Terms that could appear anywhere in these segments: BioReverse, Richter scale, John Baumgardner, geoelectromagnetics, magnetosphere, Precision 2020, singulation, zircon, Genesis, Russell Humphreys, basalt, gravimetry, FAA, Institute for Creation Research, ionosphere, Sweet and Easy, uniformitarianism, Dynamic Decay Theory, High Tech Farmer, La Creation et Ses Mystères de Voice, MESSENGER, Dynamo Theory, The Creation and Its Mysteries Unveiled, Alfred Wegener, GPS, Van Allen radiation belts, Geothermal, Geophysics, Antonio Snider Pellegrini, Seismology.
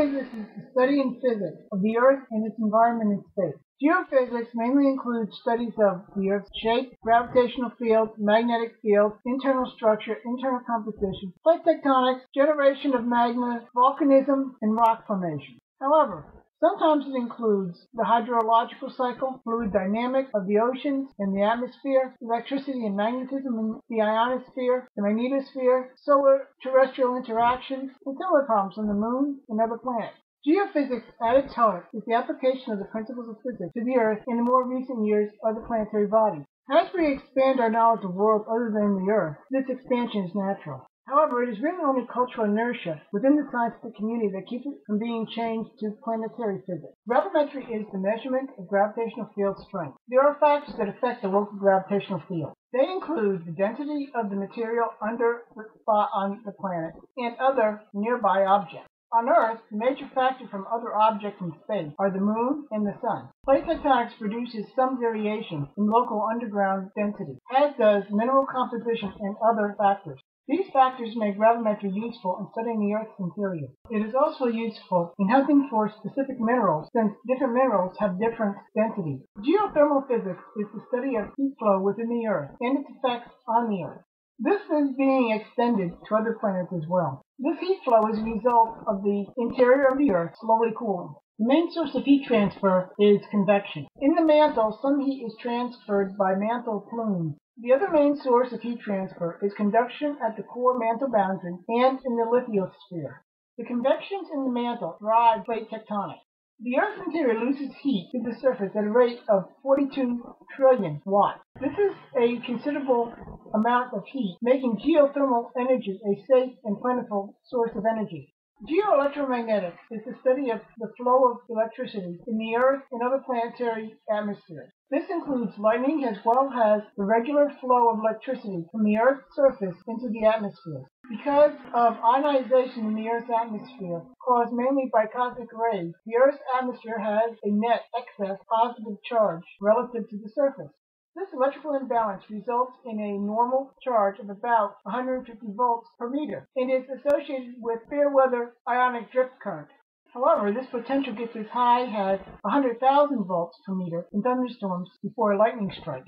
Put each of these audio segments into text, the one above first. Geophysics is the study in physics of the Earth and its environment in space. Geophysics mainly includes studies of the Earth's shape, gravitational field, magnetic field, internal structure, internal composition, plate tectonics, generation of magma, volcanism, and rock formation. However, sometimes it includes the hydrological cycle, fluid dynamics of the oceans and the atmosphere, electricity and magnetism in the ionosphere, the magnetosphere, solar-terrestrial interactions, and similar problems on the moon and other planets. Geophysics, at its heart, is the application of the principles of physics to the Earth and in more recent years other planetary bodies. As we expand our knowledge of worlds other than the Earth, this expansion is natural. However, it is really only cultural inertia within the scientific community that keeps it from being changed to planetary physics. Gravimetry is the measurement of gravitational field strength. There are factors that affect the local gravitational field. They include the density of the material under the spot on the planet and other nearby objects. On Earth, the major factor from other objects in space are the moon and the sun. Plate tectonics produces some variation in local underground density, as does mineral composition and other factors. These factors make gravimetry useful in studying the Earth's interior. It is also useful in hunting for specific minerals, since different minerals have different densities. Geothermal physics is the study of heat flow within the Earth and its effects on the Earth. This is being extended to other planets as well. This heat flow is a result of the interior of the Earth slowly cooling. The main source of heat transfer is convection. In the mantle, some heat is transferred by mantle plumes. The other main source of heat transfer is conduction at the core mantle boundary and in the lithosphere. The convections in the mantle drive plate tectonics. The Earth's interior loses heat to the surface at a rate of 42 trillion watts. This is a considerable amount of heat, making geothermal energy a safe and plentiful source of energy. Geoelectromagnetics is the study of the flow of electricity in the Earth and other planetary atmospheres. This includes lightning as well as the regular flow of electricity from the Earth's surface into the atmosphere. Because of ionization in the Earth's atmosphere, caused mainly by cosmic rays, the Earth's atmosphere has a net excess positive charge relative to the surface. This electrical imbalance results in a normal charge of about 150 volts per meter and is associated with fair-weather ionic drift current. However, this potential gets as high as 100,000 volts per meter in thunderstorms before a lightning strike.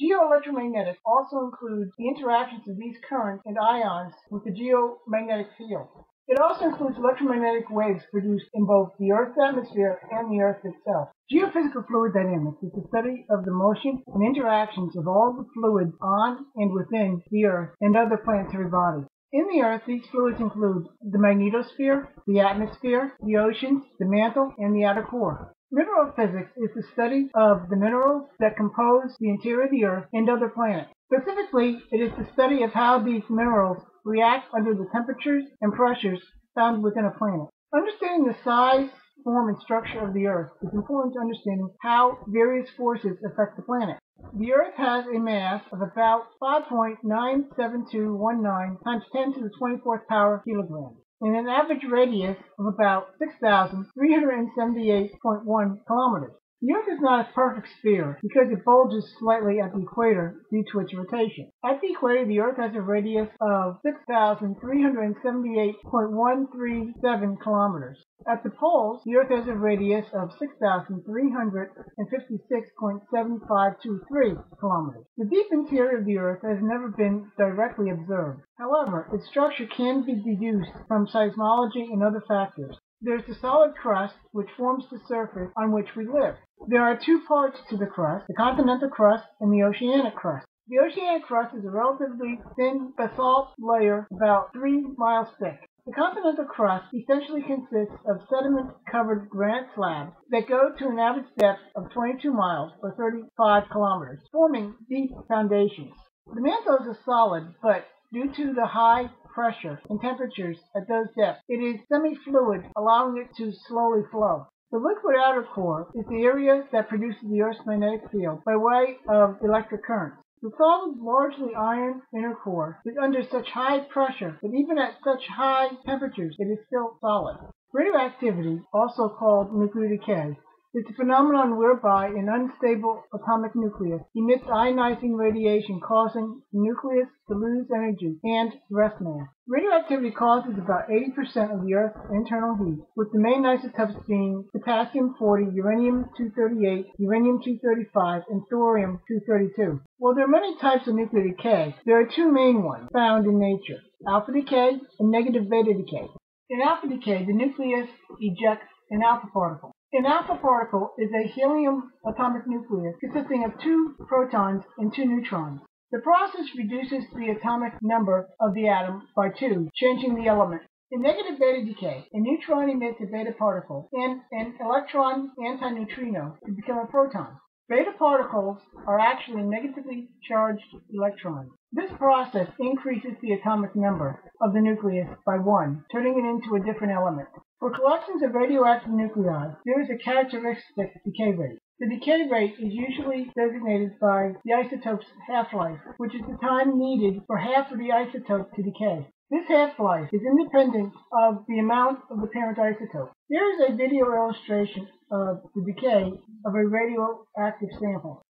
Geoelectromagnetics also includes the interactions of these currents and ions with the geomagnetic field. It also includes electromagnetic waves produced in both the Earth's atmosphere and the Earth itself. Geophysical fluid dynamics is the study of the motion and interactions of all the fluids on and within the Earth and other planetary bodies. In the Earth, these fluids include the magnetosphere, the atmosphere, the oceans, the mantle, and the outer core. Mineral physics is the study of the minerals that compose the interior of the Earth and other planets. Specifically, it is the study of how these minerals react under the temperatures and pressures found within a planet. Understanding the size, form, and structure of the Earth is important to understanding how various forces affect the planet. The Earth has a mass of about 5.97219 times 10 to the 24th power kilograms, and an average radius of about 6,378.1 kilometers. The Earth is not a perfect sphere because it bulges slightly at the equator due to its rotation. At the equator, the Earth has a radius of 6,378.137 kilometers. At the poles, the Earth has a radius of 6,356.7523 kilometers. The deep interior of the Earth has never been directly observed. However, its structure can be deduced from seismology and other factors. There's the solid crust, which forms the surface on which we live. There are two parts to the crust, the continental crust and the oceanic crust. The oceanic crust is a relatively thin basalt layer about 3 miles thick. The continental crust essentially consists of sediment-covered granite slabs that go to an average depth of 22 miles or 35 kilometers, forming deep foundations. The mantle is a solid, but due to the high pressure and temperatures at those depths, it is semi-fluid, allowing it to slowly flow. The liquid outer core is the area that produces the Earth's magnetic field by way of electric currents. The solid, largely iron inner core is under such high pressure that even at such high temperatures, it is still solid. Radioactivity, also called nuclear decay, is the phenomenon whereby an unstable atomic nucleus emits ionizing radiation, causing the nucleus to lose energy and rest mass. Radioactivity causes about 80% of the Earth's internal heat, with the main isotopes being potassium-40, uranium-238, uranium-235, and thorium-232. While there are many types of nuclear decay, there are two main ones found in nature: alpha decay and negative beta decay. In alpha decay, the nucleus ejects an alpha particle. An alpha particle is a helium atomic nucleus consisting of 2 protons and 2 neutrons. The process reduces the atomic number of the atom by 2, changing the element. In negative beta decay, a neutron emits a beta particle and an electron antineutrino to become a proton. Beta particles are actually negatively charged electrons. This process increases the atomic number of the nucleus by 1, turning it into a different element. For collections of radioactive nuclei, there is a characteristic decay rate. The decay rate is usually designated by the isotope's half-life, which is the time needed for half of the isotope to decay. This half-life is independent of the amount of the parent isotope. Here is a video illustration of the decay of a radioactive sample.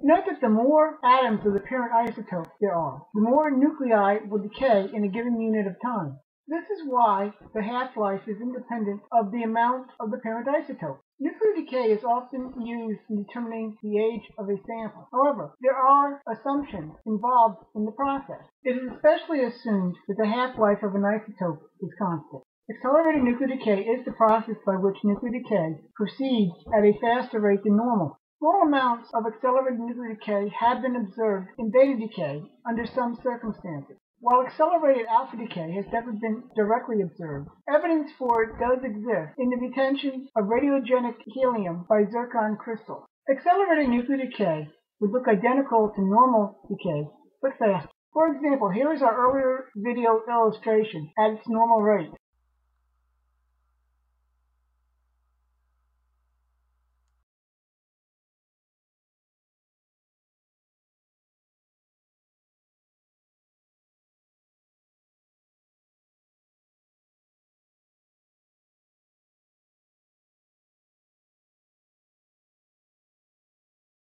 Note that the more atoms of the parent isotope there are, the more nuclei will decay in a given unit of time. This is why the half-life is independent of the amount of the parent isotope. Nuclear decay is often used in determining the age of a sample. However, there are assumptions involved in the process. It is especially assumed that the half-life of an isotope is constant. Accelerated nuclear decay is the process by which nuclear decay proceeds at a faster rate than normal. Small amounts of accelerated nuclear decay have been observed in beta decay under some circumstances, while accelerated alpha decay has never been directly observed. Evidence for it does exist in the retention of radiogenic helium by zircon crystals. Accelerated nuclear decay would look identical to normal decay, but faster. For example, here is our earlier video illustration at its normal rate.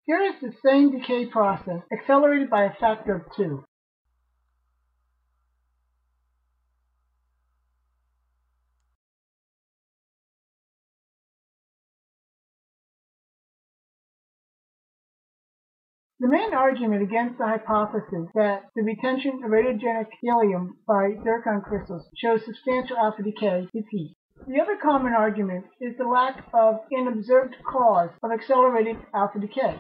Here is the same decay process, accelerated by a factor of 2. The main argument against the hypothesis that the retention of radiogenic helium by zircon crystals shows substantial alpha decay is heat. The other common argument is the lack of an observed cause of accelerated alpha decay.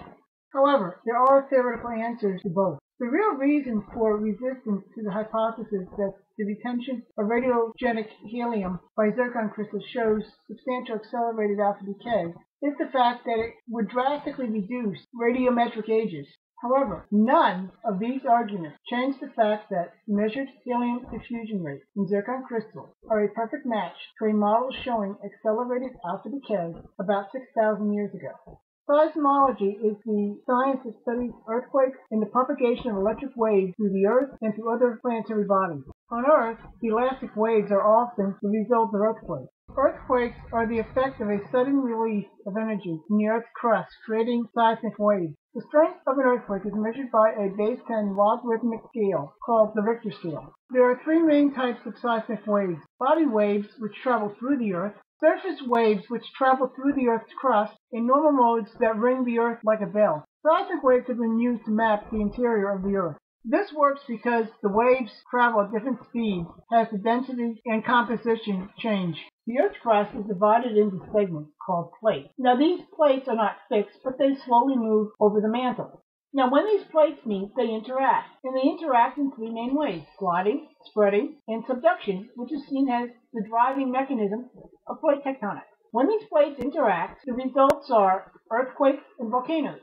However, there are theoretical answers to both. The real reason for resistance to the hypothesis that the retention of radiogenic helium by zircon crystals shows substantial accelerated alpha decay is the fact that it would drastically reduce radiometric ages. However, none of these arguments change the fact that measured helium diffusion rates in zircon crystals are a perfect match to a model showing accelerated alpha decay about 6,000 years ago. Seismology is the science that studies earthquakes and the propagation of electric waves through the Earth and through other planetary bodies. On Earth, the elastic waves are often the result of earthquakes. Earthquakes are the effect of a sudden release of energy from the Earth's crust, creating seismic waves. The strength of an earthquake is measured by a base 10 logarithmic scale called the Richter scale. There are 3 main types of seismic waves: body waves, which travel through the Earth; surface waves, which travel through the Earth's crust in normal modes that ring the Earth like a bell. Seismic waves have been used to map the interior of the Earth. This works because the waves travel at different speeds as the density and composition change. The Earth's crust is divided into segments called plates. Now, these plates are not fixed, but they slowly move over the mantle. Now, when these plates meet, they interact, and they interact in 3 main ways: sliding, spreading, and subduction, which is seen as the driving mechanism of plate tectonics. When these plates interact, the results are earthquakes and volcanoes.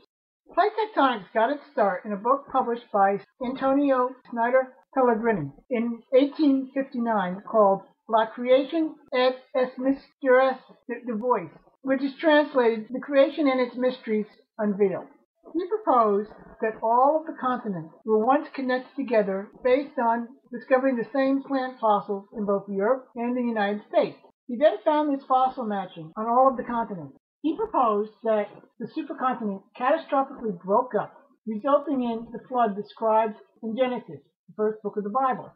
Plate tectonics got its start in a book published by Antonio Snider Pellegrini in 1859 called La Creation et Ses Mystères de Voice, which is translated The Creation and Its Mysteries Unveiled. He proposed that all of the continents were once connected together based on discovering the same plant fossils in both Europe and the United States. He then found this fossil matching on all of the continents. He proposed that the supercontinent catastrophically broke up, resulting in the flood described in Genesis, the first book of the Bible.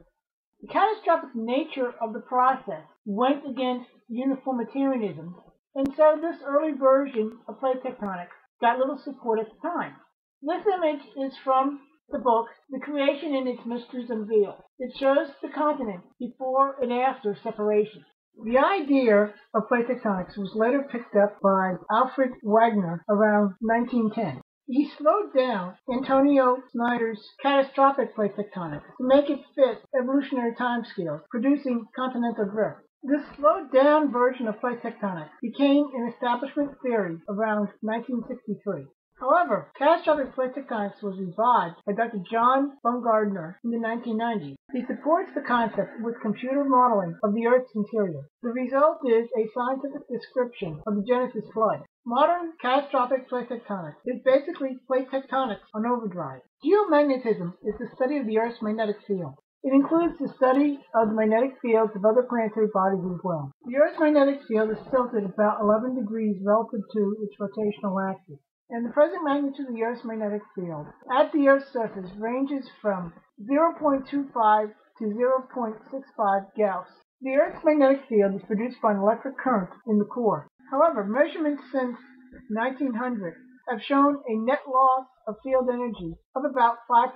The catastrophic nature of the process went against uniformitarianism, and so this early version of plate tectonics got little support at the time. This image is from the book, The Creation and Its Mysteries Unveiled. It shows the continent before and after separation. The idea of plate tectonics was later picked up by Alfred Wegener around 1910. He slowed down Antonio Snider's catastrophic plate tectonics to make it fit evolutionary timescales, producing continental drift. This slowed down version of plate tectonics became an establishment theory around 1963. However, catastrophic plate tectonics was revived by Dr. John Baumgardner in the 1990s. He supports the concept with computer modeling of the Earth's interior. The result is a scientific description of the Genesis flood. Modern catastrophic plate tectonics is basically plate tectonics on overdrive. Geomagnetism is the study of the Earth's magnetic field. It includes the study of the magnetic fields of other planetary bodies as well. The Earth's magnetic field is tilted about 11 degrees relative to its rotational axis, and the present magnitude of the Earth's magnetic field at the Earth's surface ranges from 0.25 to 0.65 Gauss. The Earth's magnetic field is produced by an electric current in the core. However, measurements since 1900 have shown a net loss of field energy of about 5%,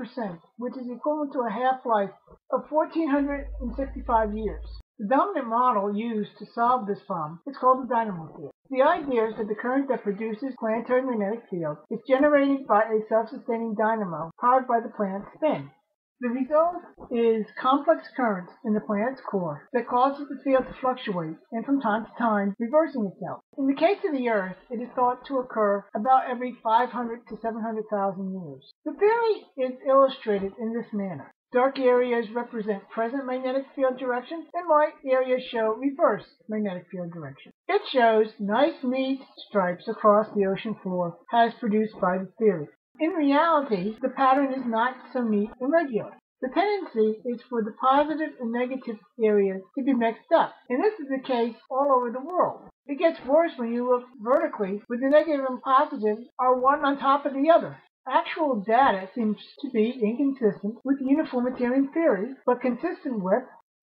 which is equivalent to a half-life of 1,465 years. The dominant model used to solve this problem is called the Dynamo Theory. The idea is that the current that produces planetary magnetic field is generated by a self-sustaining dynamo powered by the planet's spin. The result is complex currents in the planet's core that causes the field to fluctuate and from time to time reversing itself. In the case of the Earth, it is thought to occur about every 500 to 700,000 years. The theory is illustrated in this manner. Dark areas represent present magnetic field direction, and light areas show reverse magnetic field direction. It shows nice neat stripes across the ocean floor as produced by the theory. In reality, the pattern is not so neat and regular. The tendency is for the positive and negative areas to be mixed up, and this is the case all over the world. It gets worse when you look vertically, where the negative and positive are one on top of the other. Actual data seems to be inconsistent with uniformitarian theories, but consistent with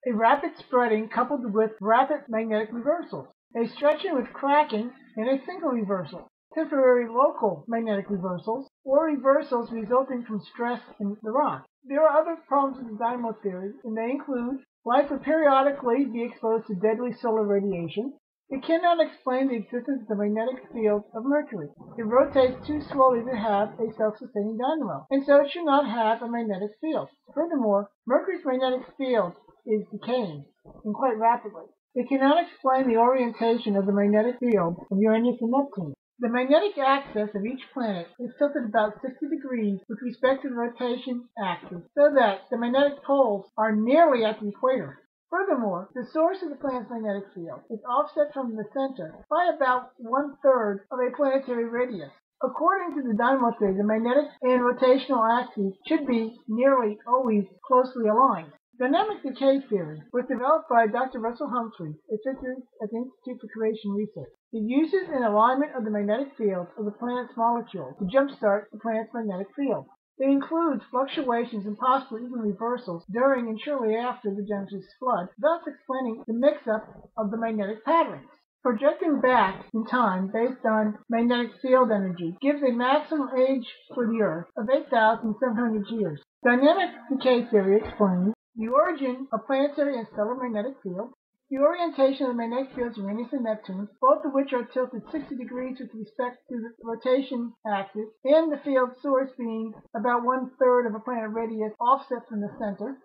a rapid spreading coupled with rapid magnetic reversals, a stretching with cracking, and a single reversal. Temporary local magnetic reversals, or reversals resulting from stress in the rock. There are other problems with the dynamo theory, and they include life will periodically be exposed to deadly solar radiation. It cannot explain the existence of the magnetic field of Mercury. It rotates too slowly to have a self-sustaining dynamo, and so it should not have a magnetic field. Furthermore, Mercury's magnetic field is decaying, and quite rapidly. It cannot explain the orientation of the magnetic field of Uranus and Neptune. The magnetic axis of each planet is tilted about 60 degrees with respect to the rotation axis, so that the magnetic poles are nearly at the equator. Furthermore, the source of the planet's magnetic field is offset from the center by about one-third of a planetary radius. According to the dynamo theory, the magnetic and rotational axes should be nearly always closely aligned. Dynamic decay theory was developed by Dr. Russell Humphreys, a physicist at the Institute for Creation Research. It uses an alignment of the magnetic field of the planet's molecules to jumpstart the planet's magnetic field. It includes fluctuations and possibly even reversals during and shortly after the Genesis flood, thus explaining the mix-up of the magnetic patterns. Projecting back in time based on magnetic field energy gives a maximum age for the Earth of 8,700 years. Dynamic decay theory explains the origin of planetary and stellar magnetic fields, the orientation of the magnetic fields of Uranus and Neptune, both of which are tilted 60 degrees with respect to the rotation axis, and the field source being about one-third of a planet radius offset from the center.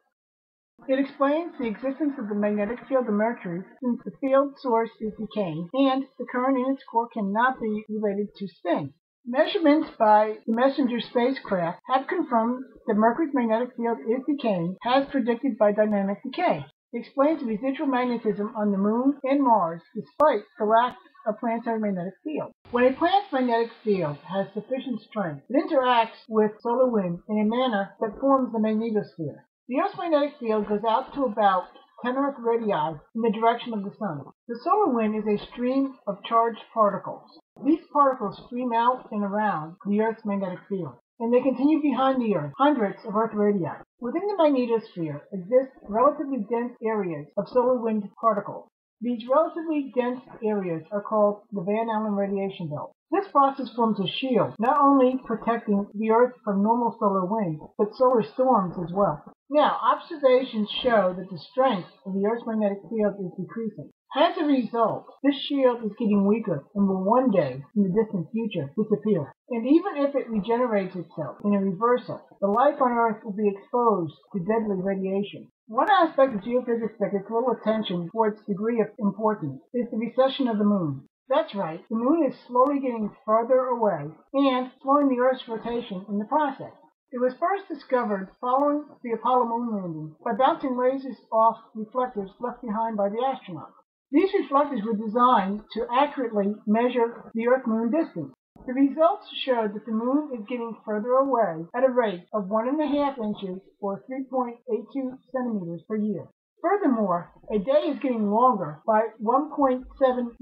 It explains the existence of the magnetic field of Mercury, since the field source is decaying, and the current in its core cannot be related to spin. Measurements by the MESSENGER spacecraft have confirmed that Mercury's magnetic field is decaying, as predicted by dynamic decay. It explains the residual magnetism on the Moon and Mars, despite the lack a planet's magnetic field. When a planet's magnetic field has sufficient strength, it interacts with solar wind in a manner that forms the magnetosphere. The Earth's magnetic field goes out to about 10 Earth radii in the direction of the Sun. The solar wind is a stream of charged particles. These particles stream out and around the Earth's magnetic field, and they continue behind the Earth, hundreds of Earth radii. Within the magnetosphere exist relatively dense areas of solar wind particles. These relatively dense areas are called the Van Allen radiation belts. This process forms a shield, not only protecting the Earth from normal solar wind, but solar storms as well. Now, observations show that the strength of the Earth's magnetic field is decreasing. As a result, this shield is getting weaker and will one day, in the distant future, disappear. And even if it regenerates itself in a reversal, the life on Earth will be exposed to deadly radiation. One aspect of geophysics that gets little attention for its degree of importance is the recession of the Moon. That's right, the Moon is slowly getting further away and slowing the Earth's rotation in the process. It was first discovered following the Apollo moon landing by bouncing lasers off reflectors left behind by the astronauts. These reflectors were designed to accurately measure the Earth-Moon distance. The results showed that the Moon is getting further away at a rate of 1.5 inches or 3.82 centimeters per year. Furthermore, a day is getting longer by 1.7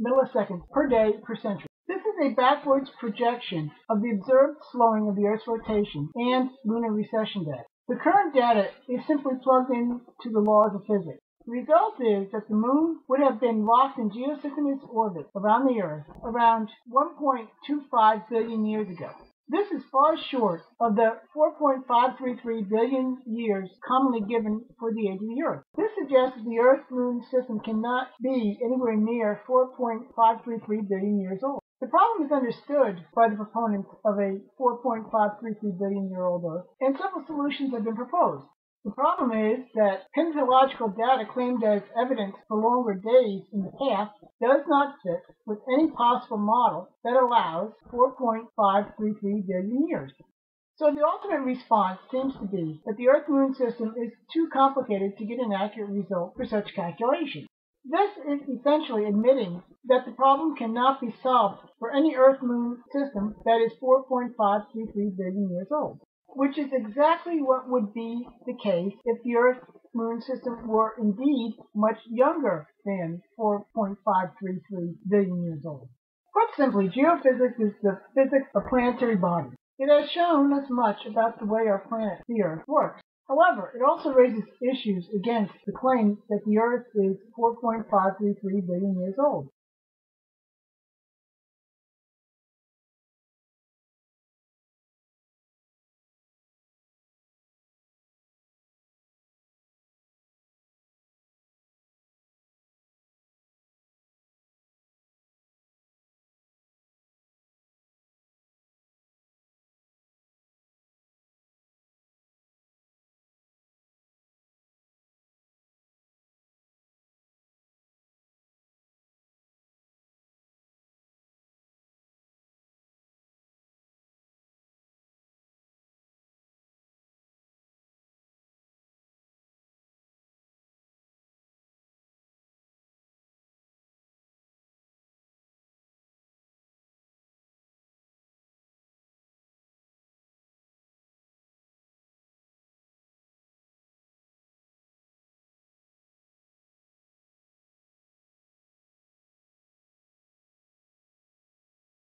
milliseconds per day per century. This is a backwards projection of the observed slowing of the Earth's rotation and lunar recession data. The current data is simply plugged into the laws of physics. The result is that the Moon would have been locked in geosynchronous orbit around the Earth around 1.25 billion years ago. This is far short of the 4.533 billion years commonly given for the age of the Earth. This suggests that the Earth-Moon system cannot be anywhere near 4.533 billion years old. The problem is understood by the proponents of a 4.533 billion-year-old Earth, and several solutions have been proposed. The problem is that paleontological data claimed as evidence for longer days in the past does not fit with any possible model that allows 4.533 billion years. So the ultimate response seems to be that the Earth-Moon system is too complicated to get an accurate result for such calculations. This is essentially admitting that the problem cannot be solved for any Earth-Moon system that is 4.533 billion years old, which is exactly what would be the case if the Earth-Moon system were indeed much younger than 4.533 billion years old. Put simply, geophysics is the physics of planetary bodies. It has shown us much about the way our planet, the Earth, works. However, it also raises issues against the claim that the Earth is 4.533 billion years old.